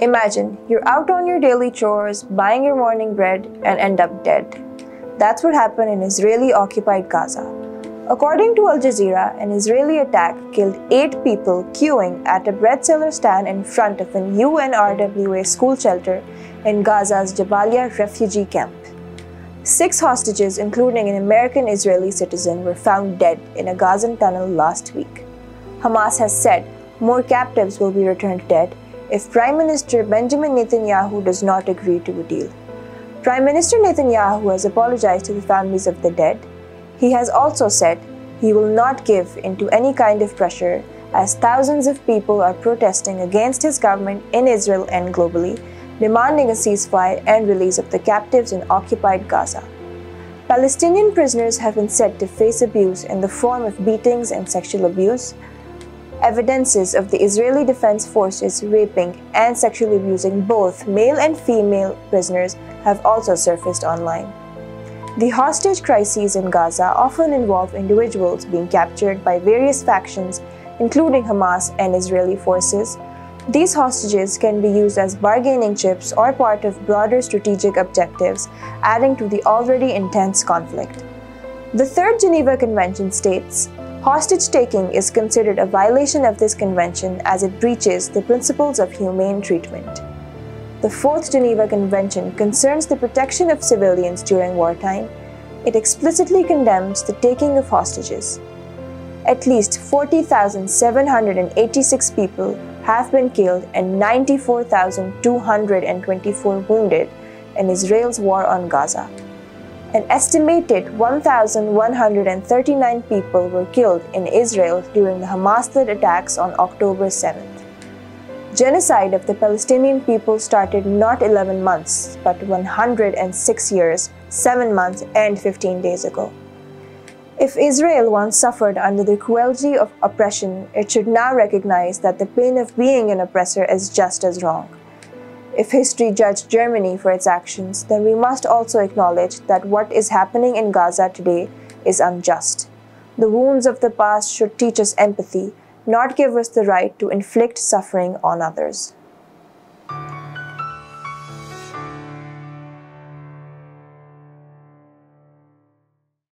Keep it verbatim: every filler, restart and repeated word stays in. Imagine, you're out on your daily chores, buying your morning bread, and end up dead. That's what happened in Israeli-occupied Gaza. According to Al Jazeera, an Israeli attack killed eight people queuing at a bread seller stand in front of an U N R W A school shelter in Gaza's Jabalia refugee camp. Six hostages, including an American Israeli citizen, were found dead in a Gazan tunnel last week. Hamas has said more captives will be returned dead if Prime Minister Benjamin Netanyahu does not agree to a deal. Prime Minister Netanyahu has apologized to the families of the dead. He has also said he will not give in to any kind of pressure, as thousands of people are protesting against his government in Israel and globally, demanding a ceasefire and release of the captives in occupied Gaza. Palestinian prisoners have been said to face abuse in the form of beatings and sexual abuse. Evidences of the Israeli Defense Forces raping and sexually abusing both male and female prisoners have also surfaced online. The hostage crises in Gaza often involve individuals being captured by various factions, including Hamas and Israeli forces. These hostages can be used as bargaining chips or part of broader strategic objectives, adding to the already intense conflict. The Third Geneva Convention states, "Hostage-taking is considered a violation of this convention as it breaches the principles of humane treatment." The Fourth Geneva Convention concerns the protection of civilians during wartime. It explicitly condemns the taking of hostages. At least forty thousand seven hundred eighty-six people have been killed and ninety-four thousand two hundred twenty-four wounded in Israel's war on Gaza. An estimated one thousand one hundred thirty-nine people were killed in Israel during the Hamas-led attacks on October seventh. Genocide of the Palestinian people started not eleven months, but one hundred six years, seven months and fifteen days ago. If Israel once suffered under the cruelty of oppression, it should now recognize that the pain of being an oppressor is just as wrong. If history judged Germany for its actions, then we must also acknowledge that what is happening in Gaza today is unjust. The wounds of the past should teach us empathy, not give us the right to inflict suffering on others.